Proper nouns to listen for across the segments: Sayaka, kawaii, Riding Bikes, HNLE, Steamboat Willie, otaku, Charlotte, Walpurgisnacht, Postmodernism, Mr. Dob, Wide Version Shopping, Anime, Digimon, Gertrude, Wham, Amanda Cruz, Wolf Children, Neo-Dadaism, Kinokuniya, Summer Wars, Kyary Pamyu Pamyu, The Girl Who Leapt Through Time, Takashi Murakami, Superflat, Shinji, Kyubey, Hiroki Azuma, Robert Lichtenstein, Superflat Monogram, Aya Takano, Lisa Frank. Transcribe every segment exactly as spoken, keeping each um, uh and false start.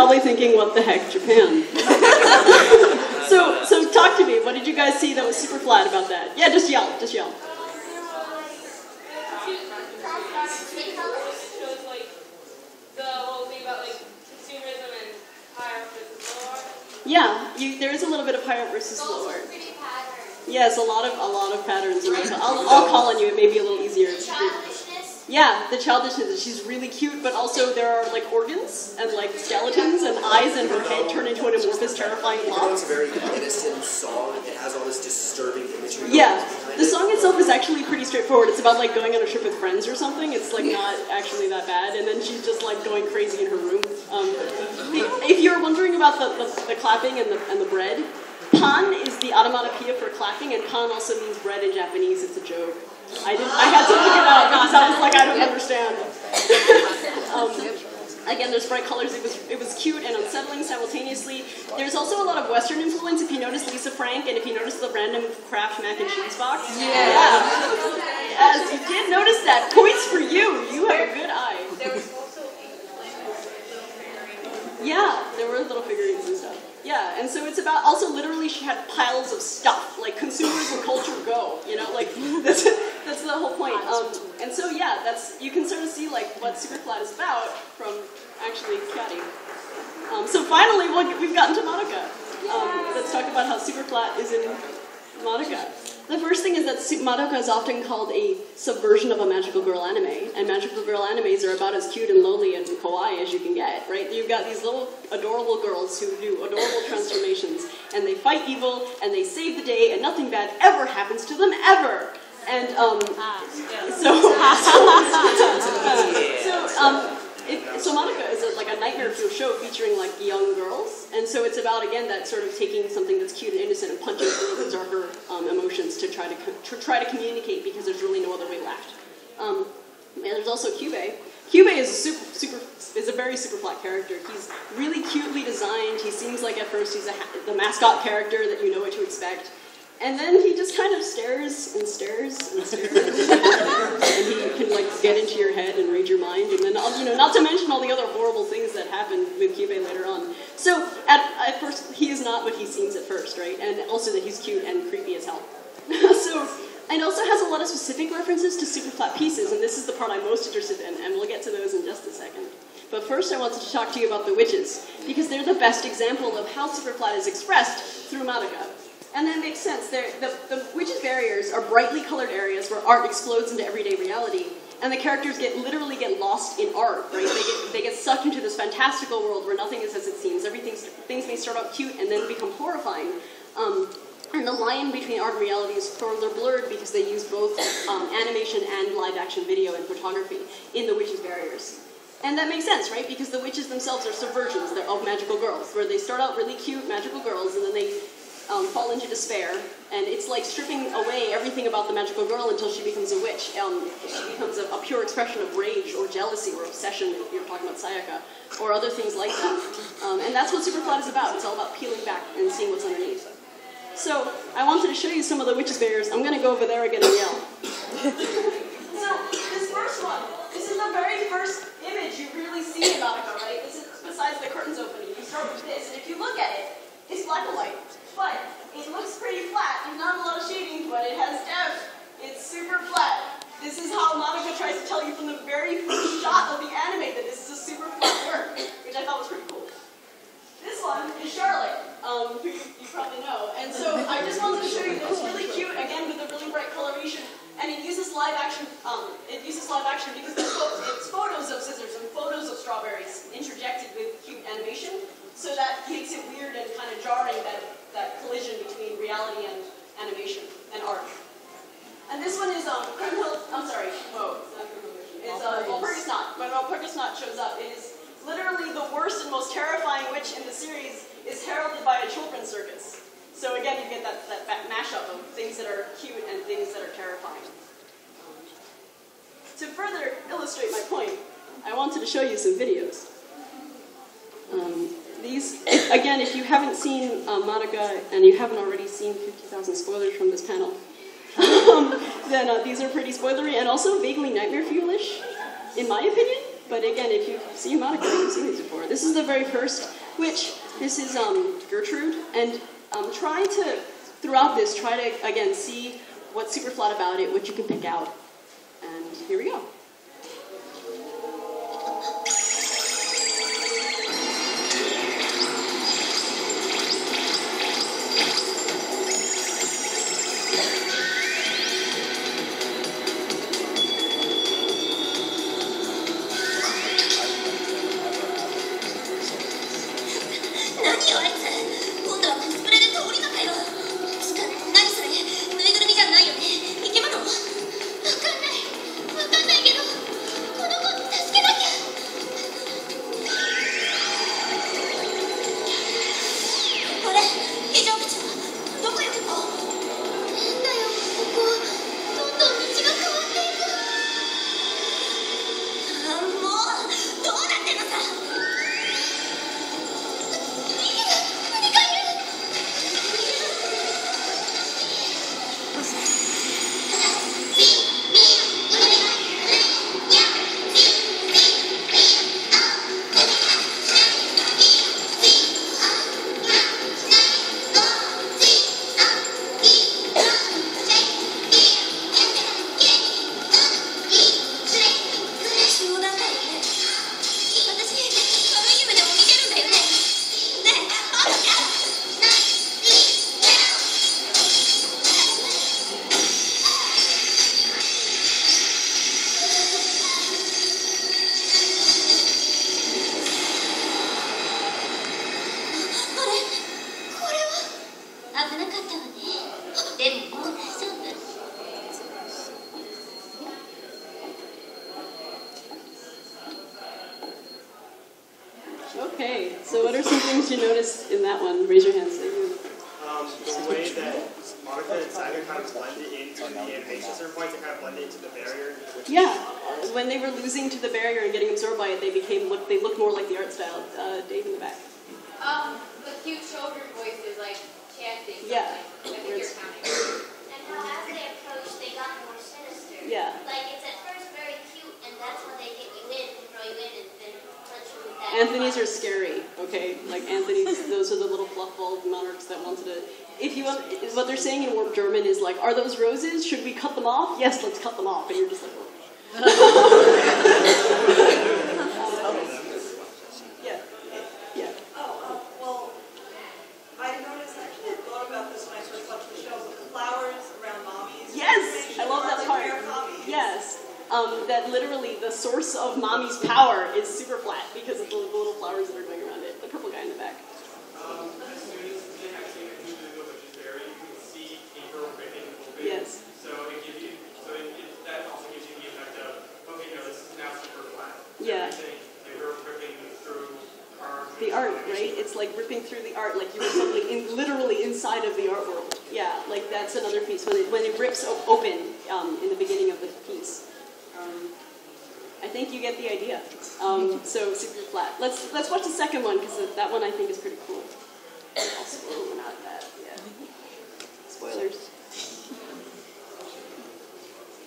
probably thinking, what the heck, Japan? so, so talk to me. What did you guys see that was super flat about that? Yeah, just yell, just yell. Yeah, you, there is a little bit of higher up versus lower. Yes, a lot of a lot of patterns. In that. I'll, I'll call on you. It may be a little easier. The childishness. Yeah, the childishness. She's really cute, but also there are like organs and like skeletons and eyes, and her head turned into an amorphous, terrifying blob. It's a very innocent song. It has all this disturbing imagery. Yeah, the song itself is actually pretty straightforward. It's about like going on a trip with friends or something. It's like not actually that bad, and then she's just like going crazy in her room. Um, if you're wondering about the, the, the clapping and the, and the bread, pan is the onomatopoeia for clapping, and pan also means bread in Japanese. It's a joke. I didn't. I had to look it up because I was like, I don't understand. um, again, there's bright colors. It was it was cute and unsettling simultaneously. There's also a lot of Western influence. If you notice Lisa Frank, and if you notice the random Kraft mac and cheese box, yeah, yeah. As you did notice that, points for you. You have a good eye. Yeah, there were little figurines and stuff. Yeah, and so it's about, also literally she had piles of stuff, like consumers and culture go, you know, like, that's, that's the whole point. Um, and so yeah, that's, you can sort of see like what Superflat is about from actually Kyary. Um, so finally, we'll, we've gotten to Madoka. Um, let's talk about how Superflat is in Madoka. The first thing is that Madoka is often called a subversion of a magical girl anime, and magical girl animes are about as cute and lonely and kawaii as you can get, right? You've got these little adorable girls who do adorable transformations, and they fight evil, and they save the day, and nothing bad ever happens to them, ever! And, um, so, so, um, It, so Madoka is a, like a nightmare fuel show featuring like young girls, and so it's about again that sort of taking something that's cute and innocent and punching through the darker um, emotions to try to, to try to communicate, because there's really no other way left. Um, and there's also Kyubey. Kyubey is a super super is a very super flat character. He's really cutely designed. He seems like at first he's a, the mascot character that you know what to expect. And then he just kind of stares and stares and stares, and he can like get into your head and read your mind, and then you know, not to mention all the other horrible things that happened with Kyubey later on. So at, at first, he is not what he seems at first, right? And also that he's cute and creepy as hell. So, and also has a lot of specific references to Superflat pieces, and this is the part I'm most interested in, and we'll get to those in just a second. But first I wanted to talk to you about the witches, because they're the best example of how Superflat is expressed through Madoka. And that makes sense. They're, the, the witches' barriers are brightly colored areas where art explodes into everyday reality, and the characters get literally get lost in art, right? They get, they get sucked into this fantastical world where nothing is as it seems. Everything's, things may start out cute and then become horrifying. Um, and the line between art and reality is further blurred because they use both um, animation and live-action video and photography in the witches' barriers. And that makes sense, right? Because the witches themselves are subversions of magical girls, where they start out really cute magical girls, and then they Um, fall into despair, and it's like stripping away everything about the magical girl until she becomes a witch. Um, she becomes a, a pure expression of rage or jealousy or obsession, if you're talking about Sayaka, or other things like that. Um, and that's what Superflat is about. It's all about peeling back and seeing what's underneath. So, I wanted to show you some of the witches' barriers. I'm going to go over there again and yell. So, this first one, this is the very first image you really see in Madoka, right? This is besides the curtains opening. You start with this, and if you look at it, it's black and white. But it looks pretty flat. There's not a lot of shading, but it has depth. It's super flat. This is how Madoka tries to tell you from the very first shot of the anime that this is a super flat work, which I thought was pretty cool. This one is Charlotte, um, who you, you probably know. And so I just wanted to show you that it's really cute, again, with a really bright coloration. And it uses live action, um, it uses live action because it's photos of scissors and photos of strawberries interjected with cute animation. So that makes it weird and kind of jarring, that, that collision between reality and animation and art. And this one is, um, Kremhild, I'm sorry, whoa, it's not Kremhild, it's, uh, Walpurgisnacht. When Walpurgisnacht shows up, it is literally the worst and most terrifying witch in the series, is heralded by a children's circus. So again, you get that, that, that mashup of things that are cute and things that are terrifying. To further illustrate my point, I wanted to show you some videos. Um, These, if, again, if you haven't seen uh, Madoka and you haven't already seen fifty thousand spoilers from this panel, um, then uh, these are pretty spoilery and also vaguely nightmare fuelish, in my opinion. But again, if you've seen Monica, you've seen these before. This is the very first, which this is um, Gertrude, and um, try to, throughout this, try to, again, see what's super flat about it, what you can pick out. And here we go.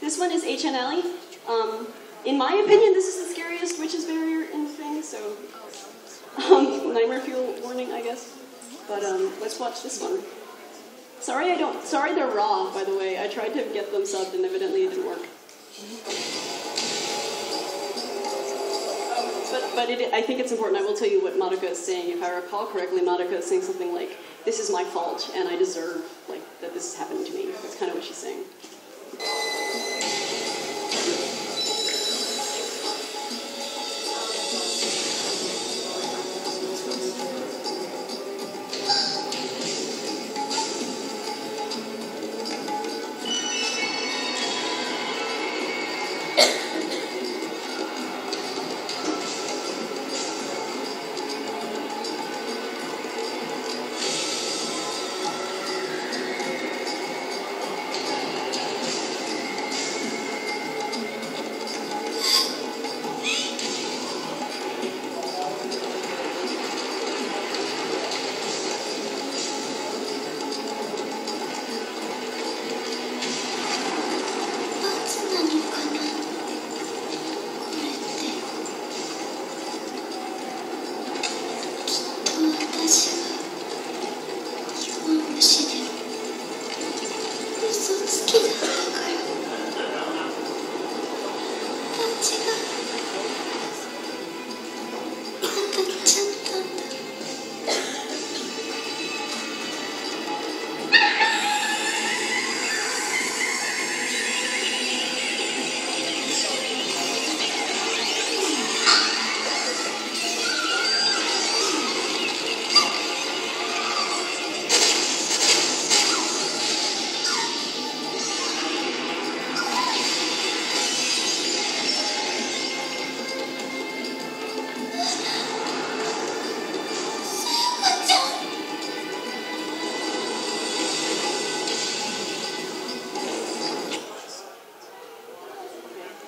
This one is H N L E. Um, in my opinion, this is the scariest witch's barrier in the thing, so um, nightmare fuel warning, I guess. But um, let's watch this one. Sorry, I don't. Sorry, they're raw. By the way, I tried to get them subbed, and evidently it didn't work. But but it, I think it's important. I will tell you what Madoka is saying. If I recall correctly, Madoka is saying something like, "This is my fault, and I deserve like that. This is happening to me." That's kind of what she's saying.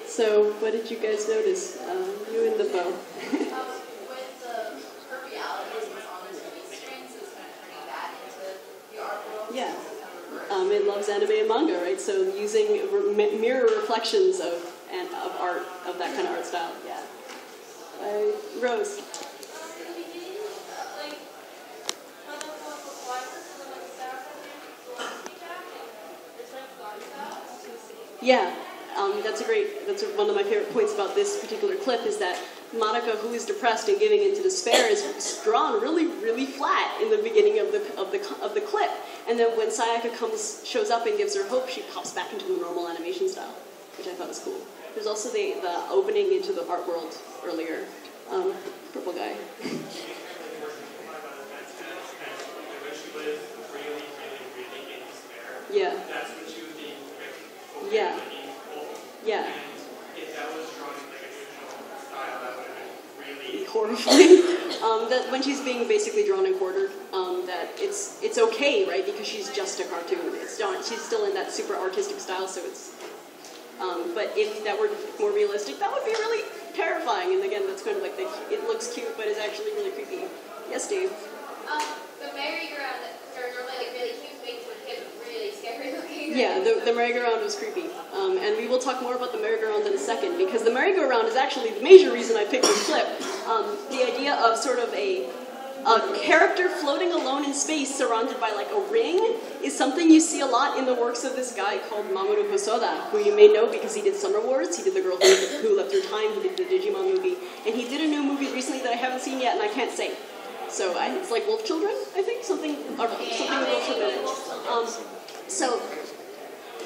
So, what did you guys notice? Um, you and the bow. Yeah. Um, it loves anime and manga, right? So using re mirror reflections of and of art, of that kind of art style. Yeah. Uh, Rose. Yeah. Um, that's a great, that's one of my favorite points about this particular clip is that Madoka, who is depressed and giving into despair, is drawn really, really flat in the beginning of the, of the, of the clip. And then when Sayaka comes, shows up and gives her hope, she pops back into the normal animation style, which I thought was cool. There's also the, the opening into the art world earlier. Um, purple guy. Yeah. Yeah. Yeah. And if that was drawn in like a traditional style, that would have been really horrifying. um, that when she's being basically drawn and quartered, um, that it's it's okay, right? Because she's just a cartoon. It's not, she's still in that super artistic style, so it's. Um, but if that were more realistic, that would be really terrifying. And again, that's kind of like the, it looks cute, but it's actually really creepy. Yes, Dave. Um, the merry-go-round that are normally like really cute things would get really scary looking. Yeah, the, the merry-go-round was creepy. Um, and we will talk more about the merry-go-round in a second, because the merry-go-round is actually the major reason I picked this clip. Um, the idea of sort of a, a character floating alone in space surrounded by like a ring is something you see a lot in the works of this guy called Mamoru Hosoda, who you may know because he did Summer Wars, he did The Girl Who Leapt Through Time, he did the Digimon movie, and he did a new movie recently that I haven't seen yet and I can't say. So I, it's like Wolf Children, I think? Something, or something with Wolf Children. Um, so,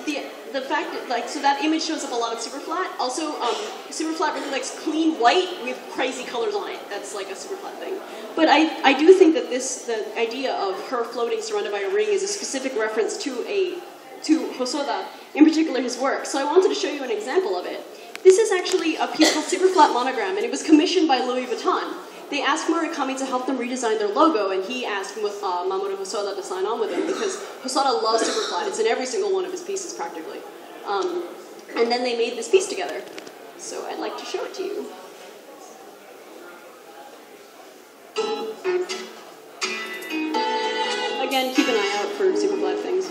the... The fact that, like, so that image shows up a lot of Superflat. Also, um, Superflat really likes clean white with crazy colors on it. That's like a Superflat thing. But I, I do think that this, the idea of her floating surrounded by a ring is a specific reference to a, to Hosoda, in particular his work. So I wanted to show you an example of it. This is actually a piece called Superflat Monogram, and it was commissioned by Louis Vuitton. They asked Murakami to help them redesign their logo, and he asked uh, Mamoru Hosoda to sign on with him, because Hosoda loves Superflat. It's in every single one of his pieces, practically. Um, and then they made this piece together. So I'd like to show it to you. Again, keep an eye out for Superflat things.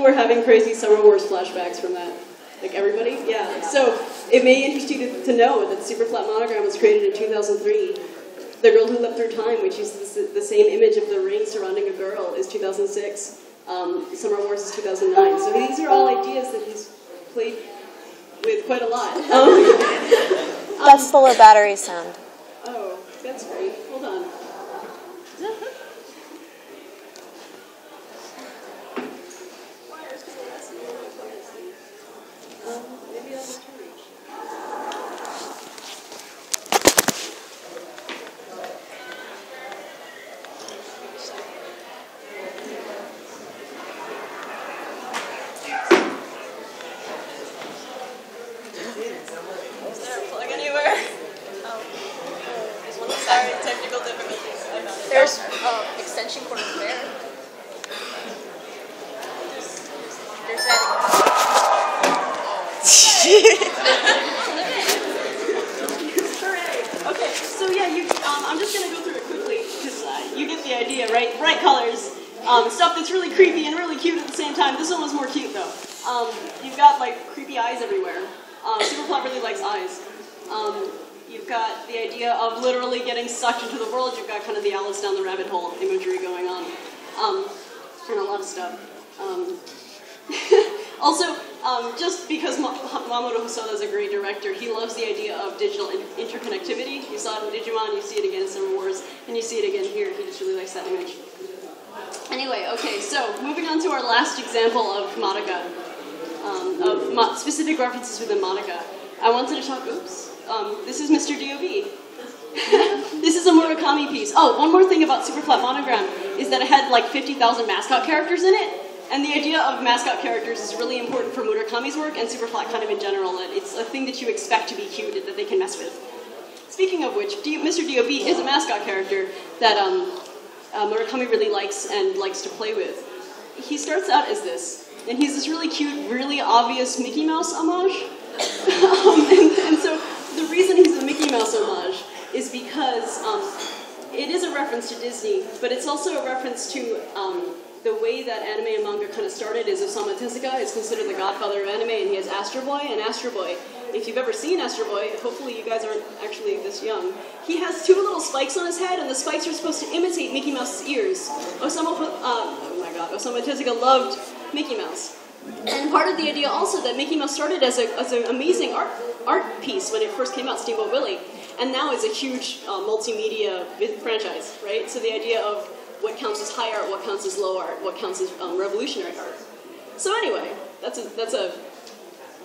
people were having crazy Summer Wars flashbacks from that. Like everybody? Yeah. yeah. So it may interest you to, to know that Superflat Monogram was created in two thousand three. The Girl Who Leapt Through Time, which uses the, the same image of the ring surrounding a girl, is two thousand six. Um, Summer Wars is two thousand nine. So these are all ideas that he's played with quite a lot. Um, that's um, the low battery sound. Oh, that's great. Hold on. Sucked into the world, you've got kind of the Alice down the rabbit hole imagery going on, um, and a lot of stuff. Um, also, um, just because Mamoru Hosoda is a great director, he loves the idea of digital in interconnectivity. You saw it in Digimon, you see it again in Summer Wars, and you see it again here. He just really likes that image. Anyway, okay, so moving on to our last example of Madoka, um, of mo specific references within Madoka. I wanted to talk, oops, um, this is Mister Dob. This is a Murakami piece. Oh, one more thing about Superflat Monogram is that it had like fifty thousand mascot characters in it, and the idea of mascot characters is really important for Murakami's work and Superflat kind of in general. That it's a thing that you expect to be cute that they can mess with. Speaking of which, Mister Dob is a mascot character that um, uh, Murakami really likes and likes to play with. He starts out as this, and he's this really cute, really obvious Mickey Mouse homage. um, and, and so the reason he's a Mickey Mouse homage is because um, it is a reference to Disney, but it's also a reference to um, the way that anime and manga kind of started is Osamu Tezuka is considered the godfather of anime, and he has Astro Boy and Astro Boy. If you've ever seen Astro Boy, hopefully you guys aren't actually this young, he has two little spikes on his head, and the spikes are supposed to imitate Mickey Mouse's ears. Osamu, uh, oh my god, Osamu Tezuka loved Mickey Mouse. And part of the idea also that Mickey Mouse started as, a, as an amazing art, art piece when it first came out, Steamboat Willie. And now it's a huge uh, multimedia franchise, right? So the idea of what counts as high art, what counts as low art, what counts as um, revolutionary art. So anyway, that's a, that's a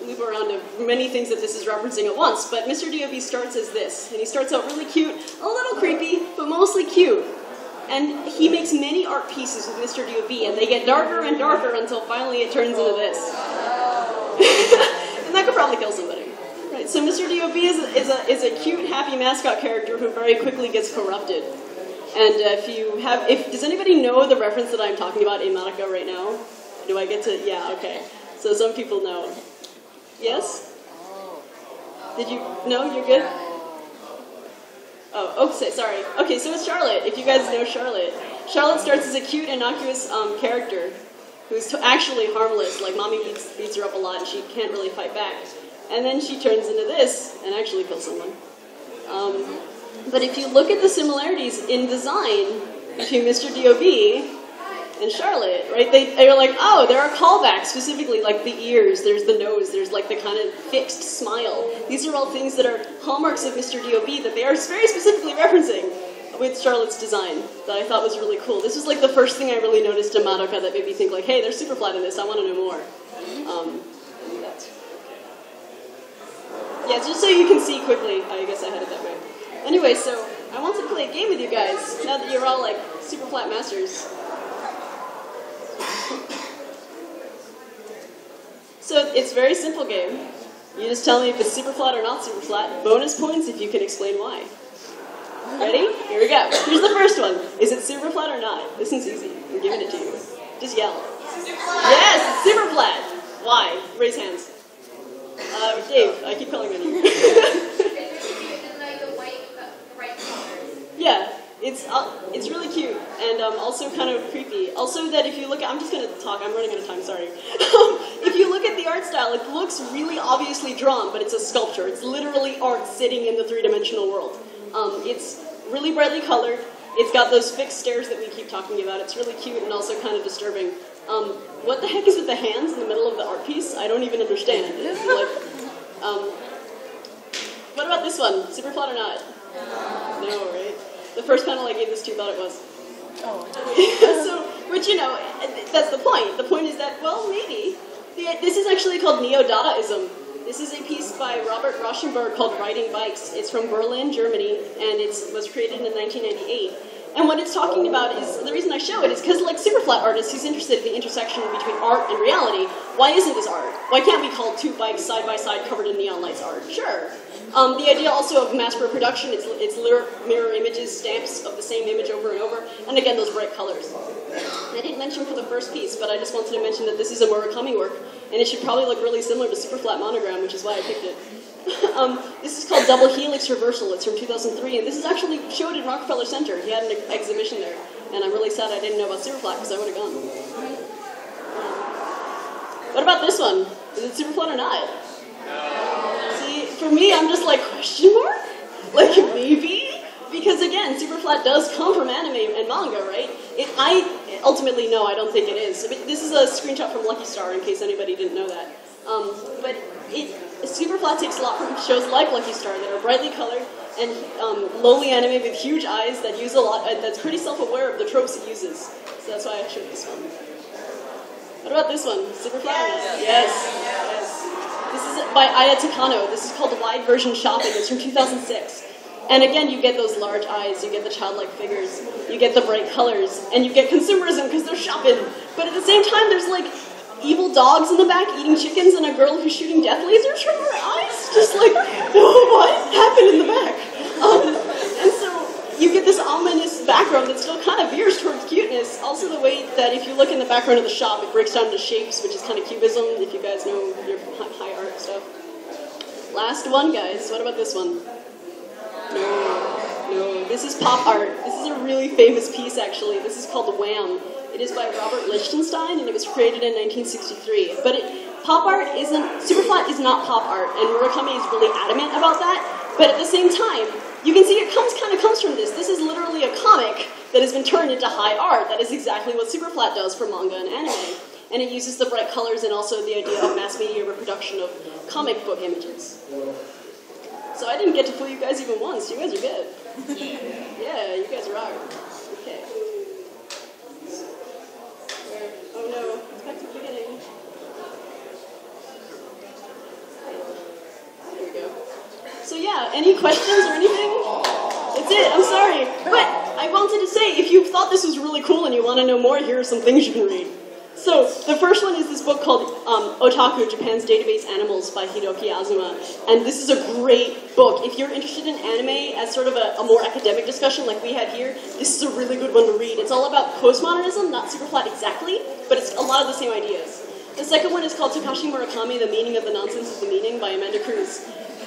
loop around of many things that this is referencing at once, but Mister Dob starts as this, and he starts out really cute, a little creepy, but mostly cute. And he makes many art pieces with Mister Dob, and they get darker and darker until finally it turns into this. And that could probably kill somebody. Right, so Mister Dob is, is, a, is a cute, happy mascot character who very quickly gets corrupted. And uh, if you have, if does anybody know the reference that I'm talking about in Madoka right now? Do I get to? Yeah, okay. So some people know. Yes? Did you? No, you're good. Oh, okay. Sorry. Okay, so it's Charlotte. If you guys know Charlotte, Charlotte starts as a cute, innocuous um, character who's t actually harmless. Like mommy beats, beats her up a lot, and she can't really fight back. And then she turns into this and actually kills someone. Um, but if you look at the similarities in design between Mister Dob and Charlotte, right? They, they're like, oh, there are callbacks specifically, like the ears, there's the nose, there's like the kind of fixed smile. These are all things that are hallmarks of Mister Dob that they are very specifically referencing with Charlotte's design that I thought was really cool. This was like the first thing I really noticed in Madoka that made me think like, hey, there's Superflat in this, I want to know more. Um, Yeah, just so you can see quickly. I guess I had it that way. Anyway, so I want to play a game with you guys, now that you're all like Superflat masters. So it's a very simple game. You just tell me if it's Superflat or not Superflat. Bonus points if you can explain why. Ready? Here we go. Here's the first one. Is it Superflat or not? This one's easy. I'm giving it to you. Just yell. Superflat. Yes, it's Superflat. Why? Raise hands. Uh, Dave, I keep calling on you. It's because you didn't like the white, the right colors. Yeah, it's uh, it's really cute and um, also kind of creepy. Also, that if you look at, I'm just gonna talk. I'm running out of time. Sorry. If you look at the art style, it looks really obviously drawn, but it's a sculpture. It's literally art sitting in the three-dimensional world. Um, it's really brightly colored. It's got those fixed stares that we keep talking about. It's really cute and also kind of disturbing. Um, what the heck is with the hands in the middle of the art piece? I don't even understand. It's like, um, what about this one? Superflat or not? No, right? The first panel I gave this to, thought it was. Oh. So, which, you know, that's the point. The point is that, well, maybe. This is actually called Neo-Dadaism. This is a piece by Robert Rauschenberg called Riding Bikes. It's from Berlin, Germany, and it was created in nineteen ninety-eight. And what it's talking about is, the reason I show it is because, like Superflat artists, he's interested in the intersection between art and reality. Why isn't this art? Why can't we call two bikes side by side covered in neon lights art? Sure. Um, the idea also of mass reproduction, it's, it's mirror images, stamps of the same image over and over, and again, those bright colors. I didn't mention for the first piece, but I just wanted to mention that this is a Murakami work, and it should probably look really similar to Superflat Monogram, which is why I picked it. Um, this is called Double Helix Reversal. It's from two thousand three, and this is actually showed in Rockefeller Center. He had an ex exhibition there, and I'm really sad I didn't know about Superflat, because I would have gone. Um, what about this one? Is it Superflat or not? No. See, for me, I'm just like, question mark? Like, maybe? Because again, Superflat does come from anime and manga, right? It, I ultimately, no, I don't think it is. But this is a screenshot from Lucky Star, in case anybody didn't know that. Um, but it... Superflat takes a lot from shows like Lucky Star that are brightly colored and um, lowly anime with huge eyes that use a lot, uh, that's pretty self-aware of the tropes it uses. So that's why I chose this one. What about this one? Superflat? Yes. Yes. Yes. This is by Aya Takano. This is called Wide Version Shopping. It's from two thousand six. And again, you get those large eyes, you get the childlike figures, you get the bright colors, and you get consumerism because they're shopping. But at the same time, there's like evil dogs in the back eating chickens and a girl who's shooting death lasers from her eyes, just like, what happened in the back? Um, and so you get this ominous background that still kind of veers towards cuteness. Also the way that if you look in the background of the shop, it breaks down into shapes, which is kind of cubism, if you guys know your high art stuff. Last one, guys. What about this one? No, no. This is pop art. This is a really famous piece, actually. This is called Wham. It is by Robert Lichtenstein, and it was created in nineteen sixty-three. But it, pop art isn't, Superflat is not pop art, and Murakami is really adamant about that. But at the same time, you can see it comes kind of comes from this. This is literally a comic that has been turned into high art. That is exactly what Superflat does for manga and anime. And it uses the bright colors and also the idea of mass media reproduction of comic book images. So I didn't get to fool you guys even once. You guys are good. Yeah, you guys rock. Okay. Oh no, it's back to the beginning. There we go. So yeah, any questions or anything? That's it, I'm sorry. But I wanted to say, if you thought this was really cool and you want to know more, here are some things you can read. So, the first one is this book called um, Otaku, Japan's Database Animals by Hiroki Azuma. And this is a great book. If you're interested in anime as sort of a, a more academic discussion like we had here, this is a really good one to read. It's all about postmodernism, not Superflat exactly, but it's a lot of the same ideas. The second one is called Takashi Murakami, The Meaning of the Nonsense of the Meaning by Amanda Cruz.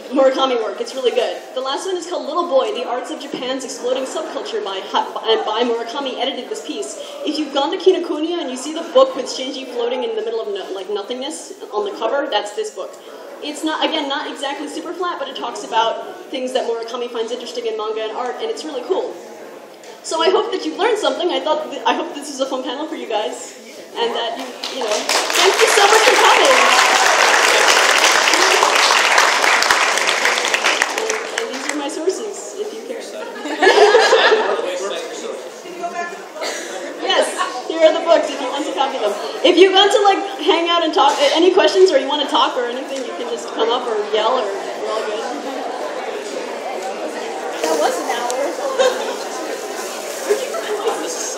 Murakami work, it's really good. The last one is called Little Boy, The Arts of Japan's Exploding Subculture by, by Murakami edited this piece. If you've gone to Kinokuniya and you see the book with Shinji floating in the middle of no, like nothingness on the cover, that's this book. It's not, again, not exactly Superflat, but it talks about things that Murakami finds interesting in manga and art, and it's really cool. So I hope that you've learned something. I thought, th I hope this was a fun panel for you guys, and that you, you know, thank you so much for coming. If you want to like hang out and talk, any questions or you want to talk or anything, you can just come up or yell or we're all good. That was an hour.